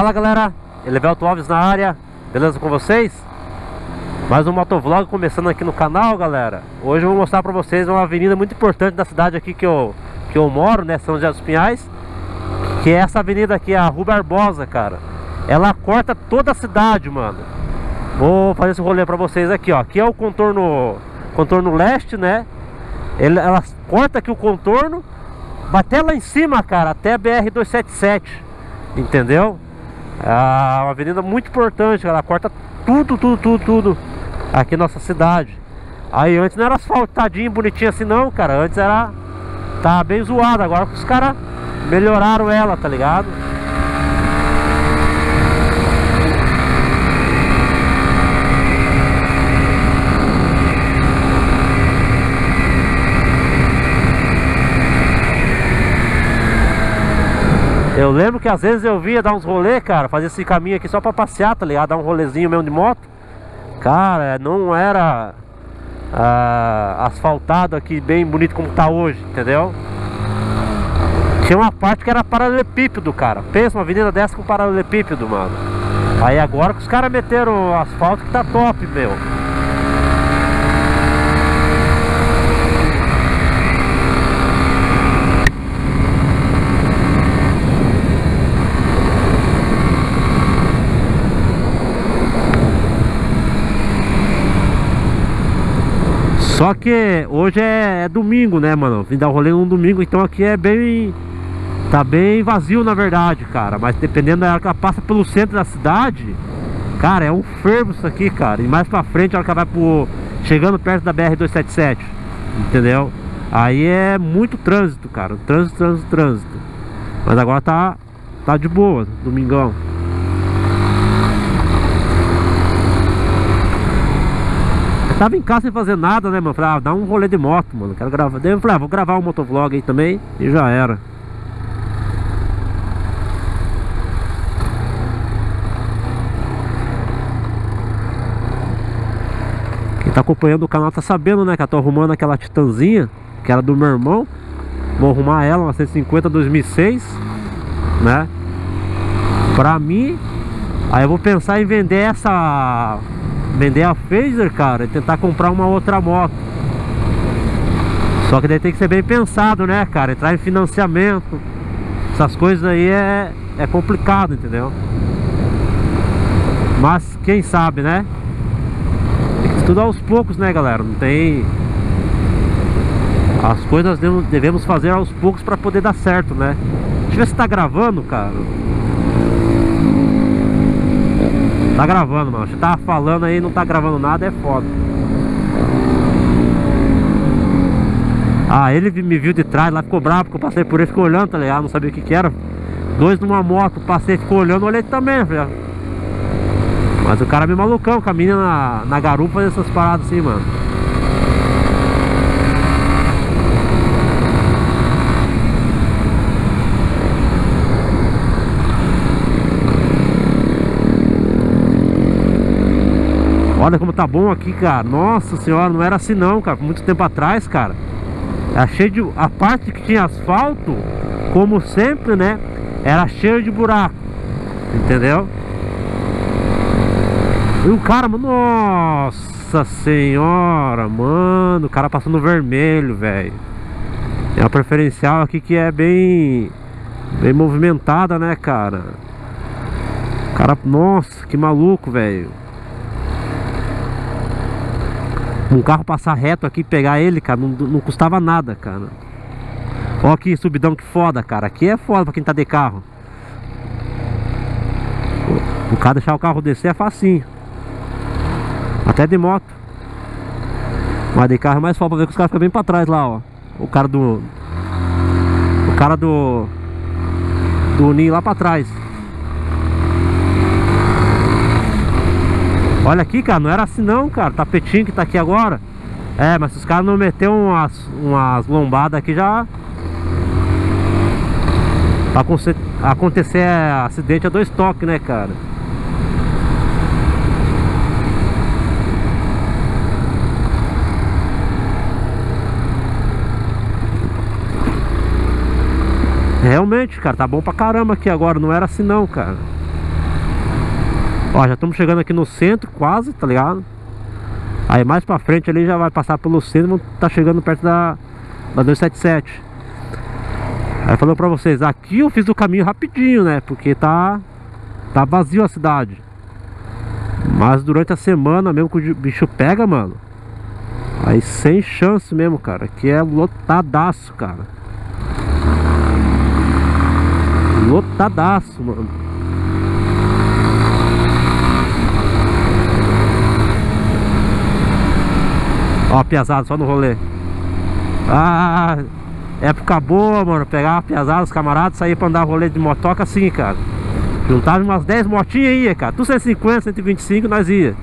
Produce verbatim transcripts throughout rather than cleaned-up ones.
Fala galera, Elivelton Alves na área, beleza com vocês? Mais um motovlog começando aqui no canal, galera. Hoje eu vou mostrar pra vocês uma avenida muito importante da cidade aqui que eu, que eu moro, né, São José dos Pinhais. Que é essa avenida aqui, a Rui Barbosa, cara. Ela corta toda a cidade, mano. Vou fazer esse rolê pra vocês aqui, ó. Aqui é o contorno, contorno leste, né? Ele, ela corta aqui o contorno, vai até lá em cima, cara, até a B R duzentos e setenta e sete, entendeu? É uma avenida muito importante, ela corta tudo, tudo, tudo, tudo aqui na nossa cidade. Aí antes não era asfaltadinho, bonitinho assim não, cara. Antes era, tá bem zoado, agora que os caras melhoraram ela, tá ligado? Eu lembro que às vezes eu via dar uns rolê, cara, fazer esse caminho aqui só pra passear, tá ligado? Dar um rolezinho mesmo de moto. Cara, não era ah, asfaltado aqui bem bonito como tá hoje, entendeu? Tinha uma parte que era paralelepípedo, cara. Pensa uma avenida dessa com paralelepípedo, mano. Aí agora que os caras meteram o asfalto que tá top, meu. Só que hoje é, é domingo, né, mano? Vim dar um rolê num domingo, então aqui é bem... Tá bem vazio, na verdade, cara. Mas dependendo da hora que ela passa pelo centro da cidade, cara, é um fervo isso aqui, cara. E mais pra frente, a hora que ela vai pro... chegando perto da B R duzentos e setenta e sete, entendeu? Aí é muito trânsito, cara. Trânsito, trânsito, trânsito. Mas agora tá, tá de boa, domingão. Tava em casa sem fazer nada, né, mano? Falei, ah, dá um rolê de moto, mano. Quero gravar. Daí eu falei, ah, vou gravar um motovlog aí também. E já era. Quem tá acompanhando o canal tá sabendo, né? Que eu tô arrumando aquela Titanzinha, que era do meu irmão. Vou arrumar ela, uma cento e cinquenta dois mil e seis, né? Pra mim. Aí eu vou pensar em vender essa... Vender a Fazer, cara, e tentar comprar uma outra moto. Só que daí tem que ser bem pensado, né, cara? Entrar em financiamento, essas coisas aí é, é complicado, entendeu? Mas quem sabe, né? Tem que estudar aos poucos, né, galera? Não tem... As coisas devemos fazer aos poucos pra poder dar certo, né? Deixa eu ver se tá gravando, cara. Tá gravando, mano. Você tava falando aí, não tá gravando nada, é foda. Ah, ele me viu de trás, lá ficou bravo, porque eu passei por ele, ficou olhando, tá ligado? Não sabia o que que era. Dois numa moto, passei, ficou olhando, olhei também, velho. Mas o cara é meio malucão, caminha na, na garupa, fazendo essas paradas assim, mano. Olha como tá bom aqui, cara. Nossa senhora, não era assim não, cara. Muito tempo atrás, cara, era cheio de... A parte que tinha asfalto, como sempre, né, era cheio de buraco, entendeu? E o cara, mano, nossa senhora, mano, o cara passou no vermelho, velho. É uma preferencial aqui que é bem... Bem movimentada, né, cara? O cara, nossa, que maluco, velho. Um carro passar reto aqui e pegar ele, cara, não, não custava nada, cara. Ó que subidão, que foda, cara. Aqui é foda pra quem tá de carro. O cara deixar o carro descer é facinho. Até de moto. Mas de carro é mais foda pra ver que os caras ficam bem pra trás lá, ó. O cara do... O cara do... Do ninho lá pra trás. Olha aqui, cara, não era assim não, cara. Tapetinho que tá aqui agora. É, mas se os caras não meteram umas, umas lombadas aqui já... Pra acontecer acidente é dois toques, né, cara? Realmente, cara, tá bom pra caramba aqui agora. Não era assim não, cara. Ó, já estamos chegando aqui no centro, quase, tá ligado? Aí mais pra frente ali já vai passar pelo centro, tá chegando perto da, da duzentos e setenta e sete. Aí falou pra vocês, aqui eu fiz o caminho rapidinho, né? Porque tá, tá vazio a cidade. Mas durante a semana mesmo que o bicho pega, mano, aí sem chance mesmo, cara. Aqui é lotadaço, cara. Lotadaço, mano. Ó, piazada, só no rolê. Ah, época boa, mano. Pegava piazada, os camaradas, saía pra andar rolê de motoca assim, cara. Juntava umas dez motinhas e ia, cara. Tu cento e cinquenta, cento e vinte e cinco, nós ia.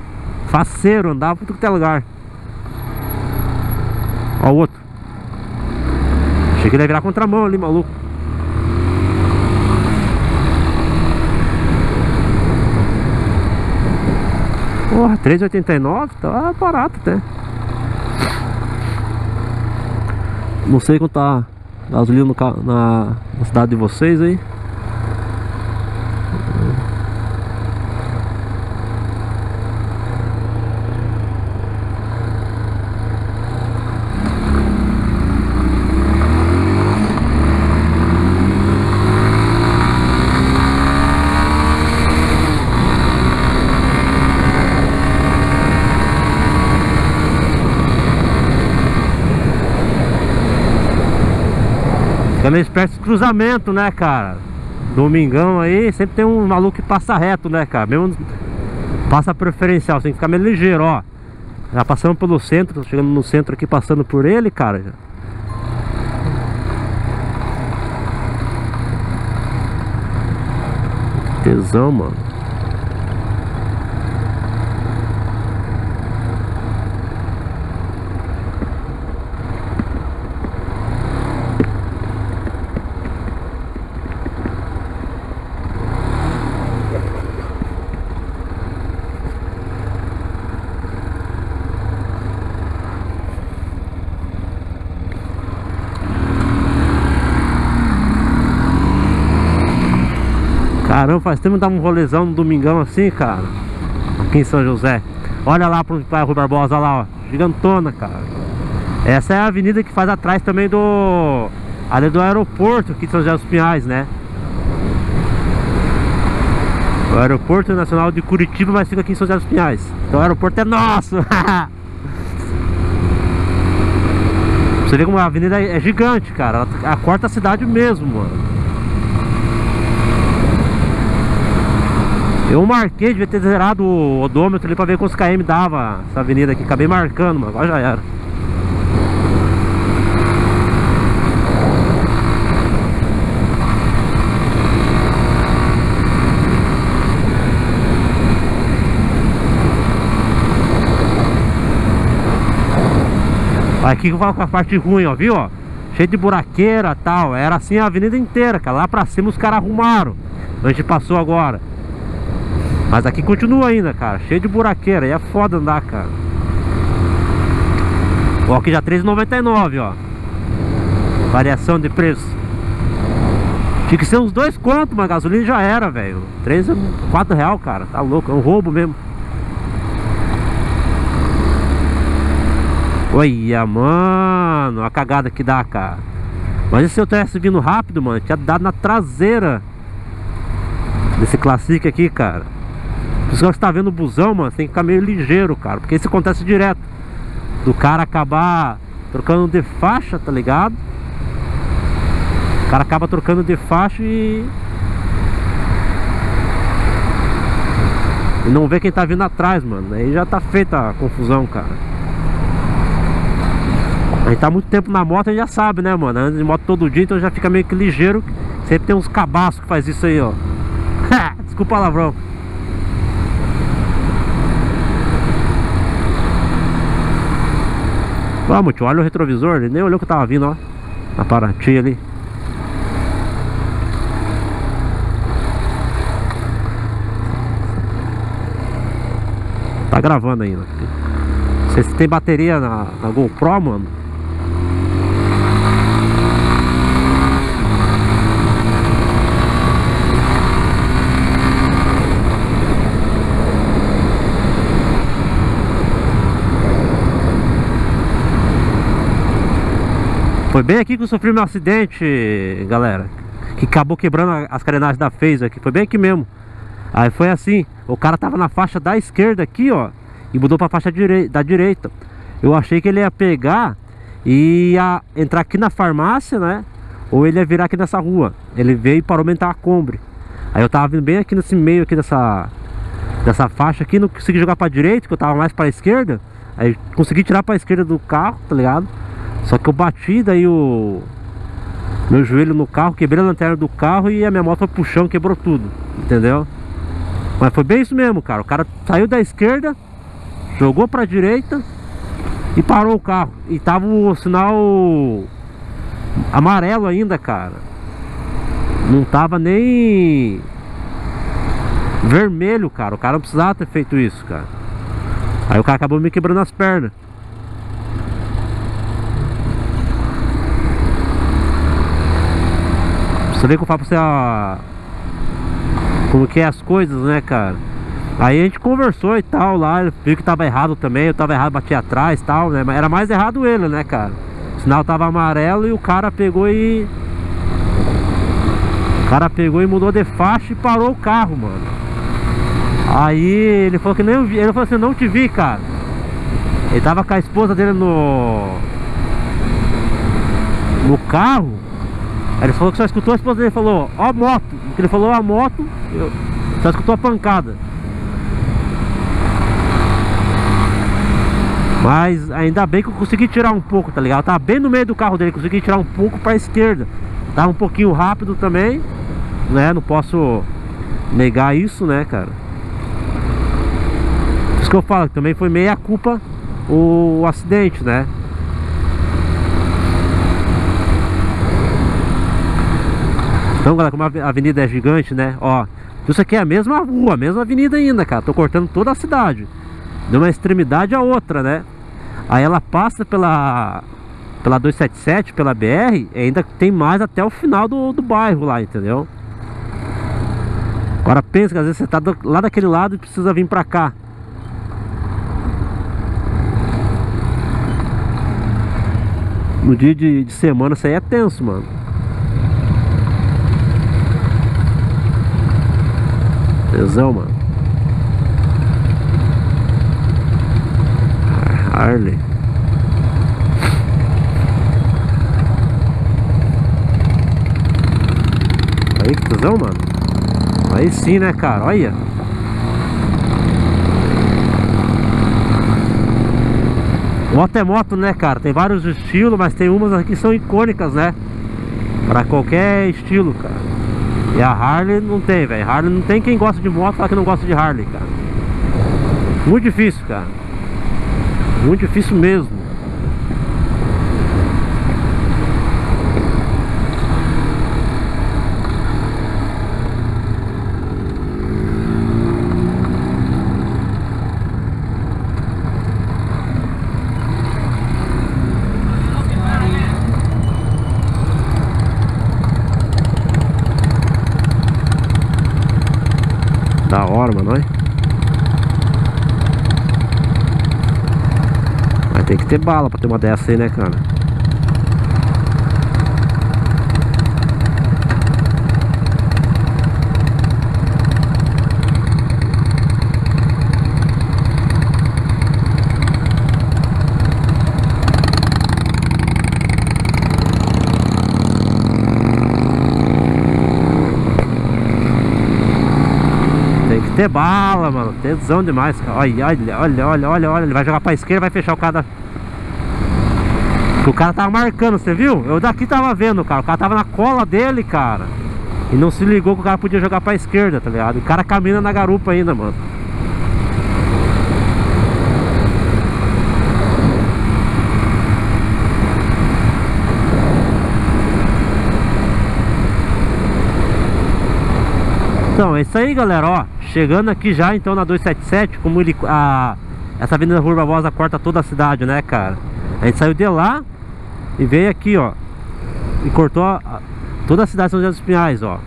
Faceiro, andava pra tudo que é lugar. Ó, o outro. Achei que ele ia virar contramão ali, maluco. Porra, três e oitenta e nove, tá barato até. Não sei quanto tá gasolina no, na, na cidade de vocês aí. Também espécie de cruzamento, né, cara? Domingão aí, sempre tem um maluco que passa reto, né, cara? Mesmo passa preferencial, tem que ficar meio ligeiro, ó. Já passamos pelo centro, chegando no centro aqui, passando por ele, cara. Já. Que tesão, mano. Caramba, faz tempo que dá um rolezão no domingão assim, cara. Aqui em São José. Olha lá pro Rui Barbosa, olha lá, ó. Gigantona, cara. Essa é a avenida que faz atrás também do... ali do aeroporto aqui de São José dos Pinhais, né? O aeroporto nacional de Curitiba, mas fica aqui em São José dos Pinhais. Então o aeroporto é nosso! Você vê como a avenida é gigante, cara. Ela corta a cidade mesmo, mano. Eu marquei, devia ter zerado o odômetro ali pra ver quantos quilômetros dava essa avenida aqui. Acabei marcando, mas agora já era. Aqui que eu falo com a parte ruim, ó, viu? Ó? Cheio de buraqueira e tal. Era assim a avenida inteira, cara. Lá pra cima os caras arrumaram. A gente passou agora. Mas aqui continua ainda, cara, cheio de buraqueira, aí é foda andar, cara. Ó, aqui já três e noventa e nove, ó. Variação de preço. Tinha que ser uns dois contos, mas a gasolina já era, velho. três, quatro reais, cara, tá louco, é um roubo mesmo. Olha, mano, a cagada que dá, cara. Mas e se eu tivesse vindo rápido, mano, tinha dado na traseira desse Classic aqui, cara. Pessoal que tá vendo o busão, mano, tem que ficar meio ligeiro, cara. Porque isso acontece direto. Do cara acabar trocando de faixa, tá ligado? O cara acaba trocando de faixa e... e não vê quem tá vindo atrás, mano. Aí já tá feita a confusão, cara. A gente tá muito tempo na moto, a gente já sabe, né, mano? Anda de moto todo dia, então já fica meio que ligeiro. Sempre tem uns cabaços que faz isso aí, ó. Desculpa o palavrão. Vamos, tio, olha o retrovisor, ele nem olhou que eu tava vindo, ó. Na Paraty ali. Tá gravando ainda. Não sei se tem bateria na, na GoPro, mano. Foi bem aqui que eu sofri meu acidente, galera, que acabou quebrando as carenagens da Fazer aqui. Foi bem aqui mesmo. Aí foi assim, o cara tava na faixa da esquerda aqui, ó, e mudou pra faixa direi da direita. Eu achei que ele ia pegar e ia entrar aqui na farmácia, né? Ou ele ia virar aqui nessa rua. Ele veio para aumentar a Kombi. Aí eu tava vindo bem aqui nesse meio aqui dessa, dessa faixa aqui, não consegui jogar pra direita, que eu tava mais pra esquerda. Aí consegui tirar pra esquerda do carro, tá ligado? Só que eu bati, daí o meu joelho no carro, quebrei a lanterna do carro e a minha moto foi pro chão, quebrou tudo, entendeu? Mas foi bem isso mesmo, cara. O cara saiu da esquerda, jogou pra direita e parou o carro. E tava o sinal amarelo ainda, cara. Não tava nem vermelho, cara. O cara não precisava ter feito isso, cara. Aí o cara acabou me quebrando as pernas. Você vê que eu falo pra você a... como que é as coisas, né, cara? Aí a gente conversou e tal lá, ele viu que tava errado também, eu tava errado, bati atrás e tal, né? Mas era mais errado ele, né, cara? O sinal tava amarelo e o cara pegou e... O cara pegou e mudou de faixa e parou o carro, mano. Aí ele falou que nem eu vi, ele falou assim, não te vi, cara. Ele tava com a esposa dele no... no carro. Aí ele falou que só escutou a esposa dele, falou, ó a moto. Ele falou a moto, eu... só escutou a pancada. Mas ainda bem que eu consegui tirar um pouco, tá ligado? Eu tava bem no meio do carro dele, consegui tirar um pouco pra esquerda. Tava um pouquinho rápido também, né? Não posso negar isso, né, cara? Por isso que eu falo, que também foi meia culpa o, o acidente, né? Então, galera, como a avenida é gigante, né? Ó, isso aqui é a mesma rua, a mesma avenida ainda, cara. Tô cortando toda a cidade, de uma extremidade à outra, né? Aí ela passa pela pela duzentos e setenta e sete, pela B R, e ainda tem mais até o final do, do bairro lá, entendeu? Agora pensa que às vezes você tá do, lá daquele lado e precisa vir pra cá. No dia de, de semana isso aí é tenso, mano. Tesão, mano. Harley. Aí, que tesão, mano. Aí sim, né, cara? Olha. Moto é moto, né, cara? Tem vários estilos, mas tem umas aqui que são icônicas, né? Pra qualquer estilo, cara. E a Harley não tem, velho. Harley não tem quem gosta de moto falar que não gosta de Harley, cara. Muito difícil, cara. Muito difícil mesmo. Da hora, mano, olha. Mas tem que ter bala pra ter uma dessa aí, né, cara? Tem bala, mano, tesão demais, cara. Olha, olha, olha, olha, olha, olha. Ele vai jogar pra esquerda, vai fechar o cara da... O cara tava marcando, você viu? Eu daqui tava vendo, cara. O cara tava na cola dele, cara. E não se ligou que o cara podia jogar pra esquerda, tá ligado? O cara caminha na garupa ainda, mano. Então, é isso aí, galera, ó, chegando aqui já, então, na duzentos e setenta e sete, como ele, a, essa avenida Rui Barbosa corta toda a cidade, né, cara? A gente saiu de lá e veio aqui, ó, e cortou a, a, toda a cidade de São José dos Pinhais, ó.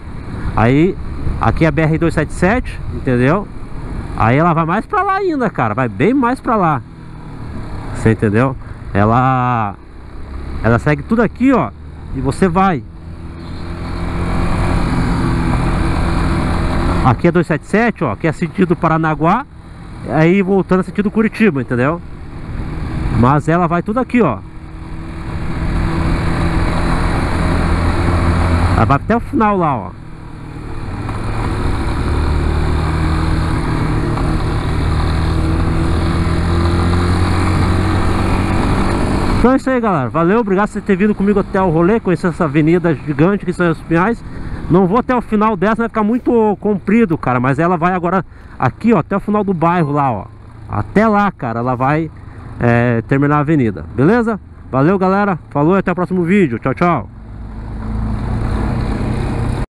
Aí, aqui é a B R duzentos e setenta e sete, entendeu? Aí ela vai mais pra lá ainda, cara, vai bem mais pra lá, você entendeu? Ela Ela segue tudo aqui, ó, e você vai. Aqui é duzentos e setenta e sete, ó, que é sentido Paranaguá, aí voltando sentido Curitiba, entendeu? Mas ela vai tudo aqui, ó. Ela vai até o final lá, ó. Então é isso aí, galera. Valeu, obrigado por ter vindo comigo até o rolê, conhecer essa avenida gigante que são os Pinhais. Não vou até o final dessa, vai ficar muito comprido, cara. Mas ela vai agora aqui, ó, até o final do bairro lá, ó. Até lá, cara, ela vai é, terminar a avenida. Beleza? Valeu, galera. Falou e até o próximo vídeo. Tchau, tchau.